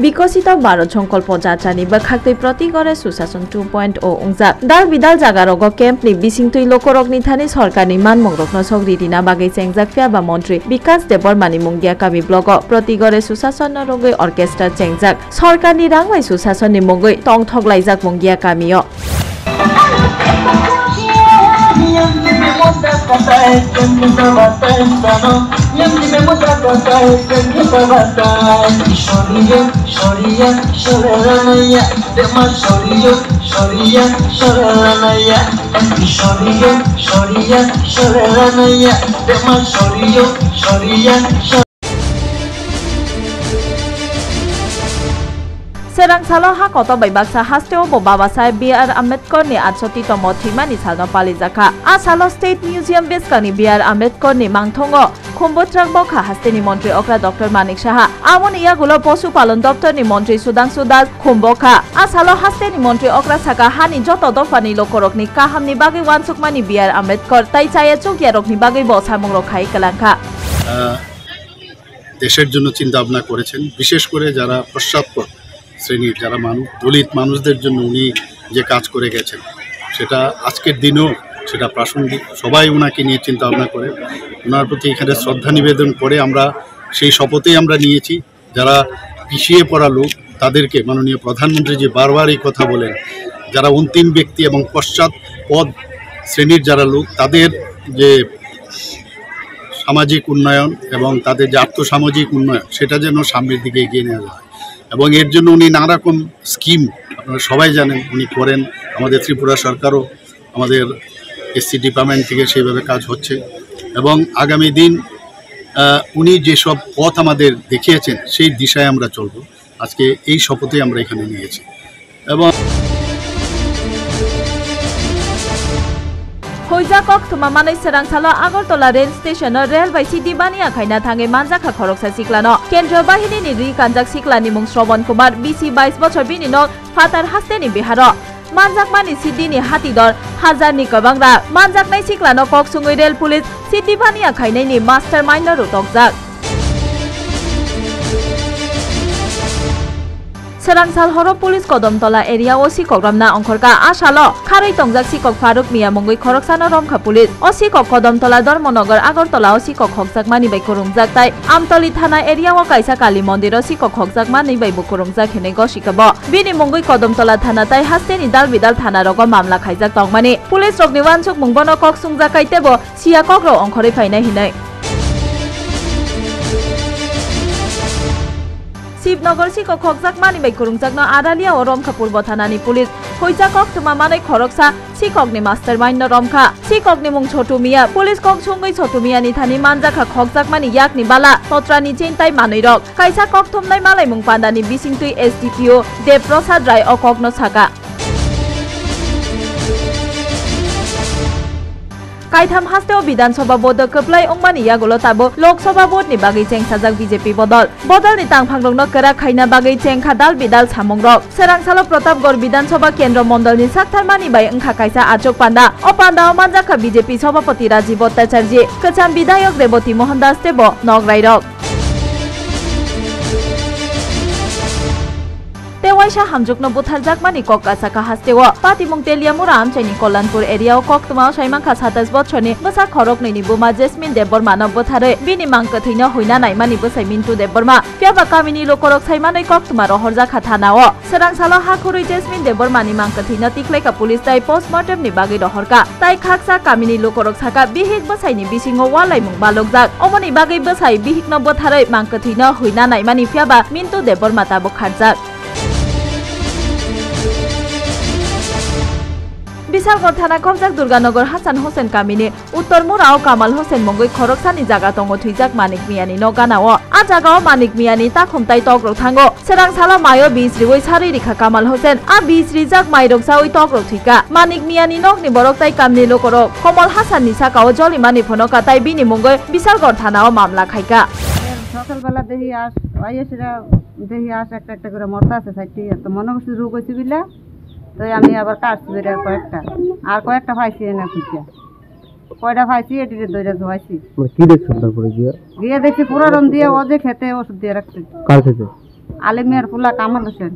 विकसित भारत संकल्प जाचानी बखाक्दै प्रति गरे सुशासन 2.0 अंजा दाल बिदाल जागा रग केम्पनि बिसिंतुइ लोकरग निथानि सरकारनि मानमंग रखना सग्रि दिना बागै चेंगजाक फ्याबा मन्त्री विकास देबरमानि मुंगिया काबि ब्लग प्रति गरे सुशासन नरगै अर्केस्ट्रा चेंगजाक सरकारनि रांबाय सुशासननि मंगै टंग थगलायजाक मुंगिया कामियो Serang Salah Kota Baibaksa Hasteo Baba Saheb B.R. Ambedkar ni 800-tm thimani salno palijaka. Asalo State Museum Beskani B.R. Ambedkar ni mangthongo. Khumbotrang Bokha Hasteni Montri Okra Dr. Manik Saha. Amon iagulo Pashupalon Doptor ni Montri Sudhanshu Das Khumbokha. Asalo Hasteni Montri Okra Saka hani joto dofani lokorokni kahamni bagui wansukmani B.R. Ambedkar tai chaye chukyarokni bagui bosamong rokhai kalangka. দেশের জন্য চিন্তা ভাবনা করেছেন বিশেষ করে যারা পশ্চাৎপদ শ্রেণীর যারা মানুষ দলিত মানুষদের জন্য উনি যে কাজ করে গেছেন সেটা আজকের দিনেও সেটা প্রাসঙ্গিক সবাই ওনাকে নিয়ে চিন্তা ভাবনা করে ওনার প্রতি এখানে শ্রদ্ধা নিবেদন করে আমরা সেই শপথেই আমরা নিয়েছি যারা পিছিয়ে পড়া লোক তাদেরকে মাননীয় প্রধানমন্ত্রী যে বারবার এই কথা বলেন যারা অন্তিম ব্যক্তি এবং পশ্চাৎপদ শ্রেণীর যারা লোক তাদের যে সামাজিক উন্নয়ন এবং তাদের যে আর্থসামাজিক উন্নয়ন সেটা যেন সামনের দিকে এগিয়ে নেওয়া হয় এবং এর জন্য উনি নানা রকম স্কিম আপনারা সবাই জানেন উনি করেন আমাদের ত্রিপুরা সরকারও আমাদের এসসি ডিপার্টমেন্ট থেকে সেইভাবে কাজ হচ্ছে এবং আগামী দিন উনি যেসব পথ আমাদের দেখিয়েছেন সেই দিশায় আমরা চলব আজকে এই শপথে আমরা এখানে নিয়েছি এবং Hoijakok tumamanai Serang Salah Agartala Rail Station Railway City Bania Khaina Thange Manjakha Khoroksa Siklano Kendriyo Bahini ni Rikanjak Siklani Mung Shravan Kumar BC 22 bochor bini nok Fatar Hasteni Biharo Manjakmani City ni Hatidor Hajar ni Kobangra Manjaknai Siklano Koksungui Rail Police City Bania Khainai ni Mastermind Ro Tokjak Serang Salhoro Police Kodomtola area OC Kogramna Ongkorka Ashalo Kharoi Tongjak Sikok Faruk Mia Mongoi Khoroksano Romkha Police OC Kok Kodomtola Dharmonagar Agartala OC Kok Khokjakmani bai Korumjak tai Amtoli Thana area o Kaisa Kali Mondir OC Kok Khokjakmani bai Korumjak hene gosikabo Bini Mongoi Kodomtola Thana tai Hasteni Dal Bidal Thana rogo mamla khaijak tongmani Police rokni wansuk mungbono kok sungjak kaitebo Sia kokro ongkhore phainai hinai Shibnogor Sikok Khokjakmani bai Korumjakno Aralia o Romkha Purbo Thanani Police Hoijakok tumamanai Khoroksa Sikokni Mastermind no Romkha Sikokni mung Chotu Mia Police Kok Chungui Chotu Mia ni Thani Manjakha Khokjakmani Yakni Bala Totrani Chintai Manui Rok Kaisa Kok Thumnai Malai mung Pandani Bisingtui SDPO Dev Prasad Rai o Kokno Saka Kaitam Hasteo Bidansabha Bodol Koplai Ongmani Yagolo Tabo Lok Sabha Bod ni Bagai Chengsajak BJP Bodol Bodol ni Tangphangrokno Kara Khaina Bagai Chengkha Dal Bidal Samongrok Serang Salah Pratapgarh Bidansabha Kendra Mondol ni Saktharmani bai Ongkha Kaisa Achok Panda O Panda O Manjakha BJP Sabhapati Rajiv Bhattacharya Kacham Bidayok Revati Mohan Das Tebo Nograirok Tewaisha Hamjukno Butharjakmani Kok Asaka Hastewa Patimung Teliamura Amchaini Kollanpur area o Kok Tumao Saimangkha 27 bochorni Bosak Khoroknaini Buma Jasmine Debormano Buthare Bini Mangka Thina Hoina Naimani Bosai Mintu Deborma Pyaba Kamini Lokorok Saimanai Kok Tumaro Horjakha Thanao Serang Salah Hakurui Jasmine Debormani Mangka Thina Tiklaika Police Tai Postmortem ni Bagai Dohorka Tai Khaksa Kamini Lokorok Saka Bihik Bosaini Bisingo Walai Mungba Logjak Omoni Bagai Bosai Bihikno Buthare Mangka Thina Hoina Naimani Pyaba Mintu Deborma Tabo Kharjak Bisalgor Thana Kobjak Durganagar Hasan Hussain Kamini Uttor Murao Kamal Hussain Mongoi Khoroksani jaga tongo thuijak Manik Miani no ganao a jagao Manik Miani takhumtai tokrok thango Serang Salah mayo 20 rigoi sari rikha Kamal Hussain a 20 rijak mairoksa oi tokrok thuika Manik Miani nokni boroktai kamni lokorok Kamal Hussain ni sakao jolimani phonoka tai bini mongoi Bisalgor Thanao mamla khaika সকালবেলা দেখি আস আইসেরা দেখি আস একটা একটা করে মরতে আছে সাইটি তো মনে করছি রোগ হইছে বিলা তো আমি আবার কাটছি বেড়া কয়েকটা আর কয়েকটা ফাইছি না খুঁজা কয়টা ফাইছি এটিতে দইরা ধোয়াইছি কি দেখছ সুন্দর করে গিয়া গিয়া দেখি পুরো রম দিয়ে ওজে খেতে ওষুধ দিয়ে রাখছে কাল খেতে আলেমিয়ার পোলা কামাল হোসেন।